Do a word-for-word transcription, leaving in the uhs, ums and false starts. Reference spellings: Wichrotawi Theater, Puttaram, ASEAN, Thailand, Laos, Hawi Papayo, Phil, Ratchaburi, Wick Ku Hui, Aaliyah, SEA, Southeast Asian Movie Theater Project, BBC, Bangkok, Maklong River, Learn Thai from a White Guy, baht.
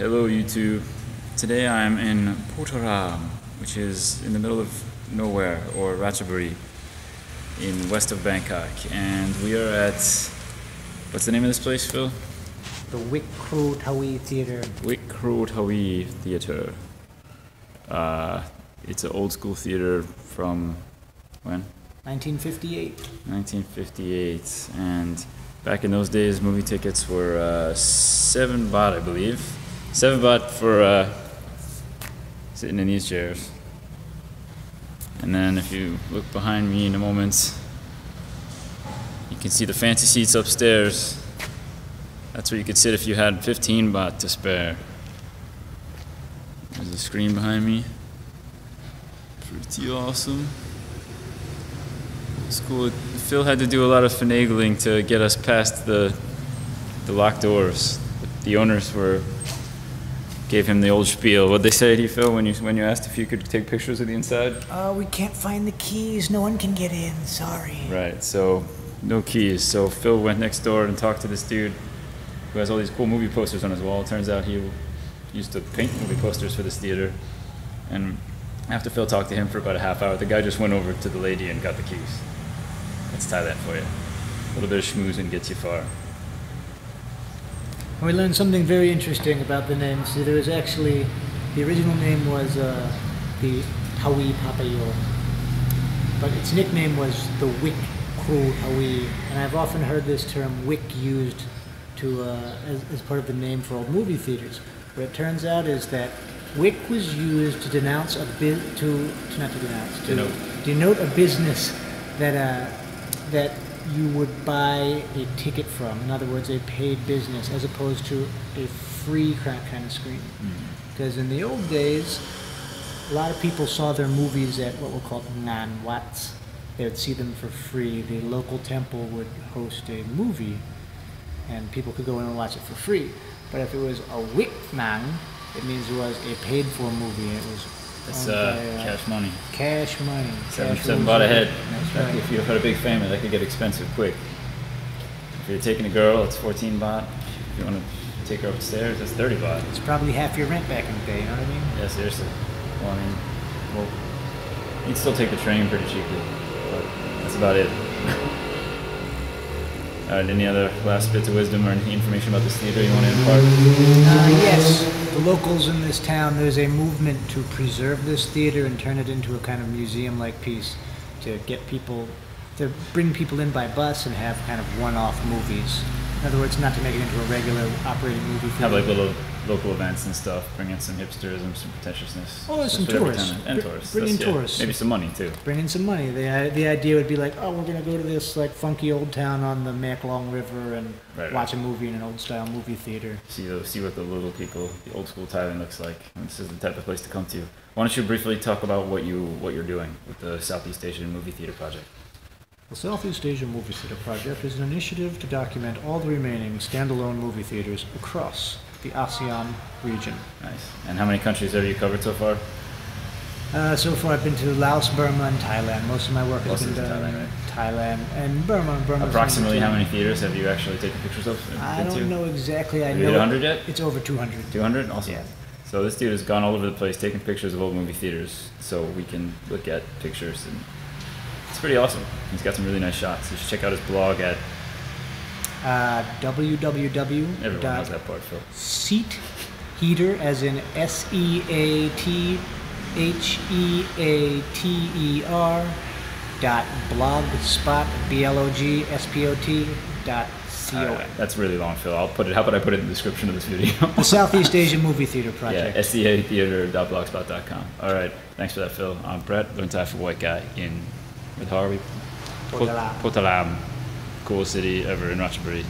Hello YouTube. Today I'm in Puttaram, which is in the middle of nowhere, or Ratchaburi, in west of Bangkok. And we are at, what's the name of this place, Phil? The Wichrotawi Theater. Wichrotawi Theater. Uh, it's an old school theater from when? nineteen fifty-eight. nineteen fifty-eight. And back in those days, movie tickets were uh, seven baht, I believe. Seven baht for uh, sitting in these chairs. And then if you look behind me in a moment, you can see the fancy seats upstairs. That's where you could sit if you had fifteen baht to spare. There's a screen behind me. Pretty awesome. It's cool. Phil had to do a lot of finagling to get us past the the locked doors. The owners were gave him the old spiel. What'd they say to you, Phil, when you when you asked if you could take pictures of the inside? Uh, we can't find the keys. No one can get in. Sorry. Right. So no keys. So Phil went next door and talked to this dude who has all these cool movie posters on his wall. Turns out he used to paint movie posters for this theater. And after Phil talked to him for about a half hour, the guy just went over to the lady and got the keys. Let's tie that for you. A little bit of schmoozing gets you far. We learned something very interesting about the name. So there was actually, the original name was uh, the Hawi Papayo, but its nickname was the Wick Ku Hui. And I've often heard this term Wick used to uh, as, as part of the name for old movie theaters. What it turns out is that Wick was used to denounce a bit to, to not to denounce to denote, denote a business that uh, that. you would buy a ticket from. In other words, a paid business, as opposed to a free kind of screen. Because mm-hmm. in the old days, a lot of people saw their movies at what were called ngan wats. They would see them for free. The local temple would host a movie, and people could go in and watch it for free. But if it was a wik nang, it means it was a paid-for movie. It was It's uh, by, uh, cash money. Cash money. Seven, cash seven bought a head. Right. If you had a big family, that could get expensive quick. If you're taking a girl, it's fourteen baht. If you want to take her upstairs, it's thirty baht. It's probably half your rent back in the day, you know what I mean? Yeah, seriously. Well, I mean, well, you'd still take the train pretty cheaply, but that's about it. All right, any other last bits of wisdom or any information about this theater you want to impart? Uh, yes. The locals in this town, there's a movement to preserve this theater and turn it into a kind of museum-like piece, to get people, to bring people in by bus and have kind of one-off movies. In other words, not to make it into a regular operating movie theater. Have like little local events and stuff, bring in some hipsterism, some pretentiousness. Oh, there's some tourists. And tourists. Bring in tourists. Yeah, maybe some money, too. Bring in some money. The, the idea would be like, oh, we're going to go to this like funky old town on the Maklong River and right, watch right. a movie in an old-style movie theater. See, those, see what the little people, the old-school Thailand looks like. And this is the type of place to come to. Why don't you briefly talk about what, you, what you're doing with the Southeast Asian Movie Theater Project? The Southeast Asian Movie Theater Project is an initiative to document all the remaining standalone movie theaters across the ASEAN region. Nice. And how many countries have you covered so far? Uh, so far I've been to Laos, Burma, and Thailand. Most of my work has been done in Thailand, right? Thailand and Burma. Burma. Approximately how many theaters have you actually taken pictures of? I don't know exactly. I know. Have you hit one hundred yet? It's over two hundred. two hundred? Awesome. Yeah. So this dude has gone all over the place taking pictures of old movie theaters so we can look at pictures. And it's pretty awesome. He's got some really nice shots. You should check out his blog at Uh, www dot seatheater, as in S E A T H E A T E R dot blogspot, B L O G S P O T dot C O M. Right, that's really long, Phil. I'll put it, how about I put it in the description of this video? The Southeast Asian Movie Theater Project. Yeah, S E A theater dot blogspot dot com. All right, thanks for that, Phil. I'm Brett, Learn Thai from a White Guy in, with Hawi Papayo, Puttaram. Cool city ever in Ratchaburi.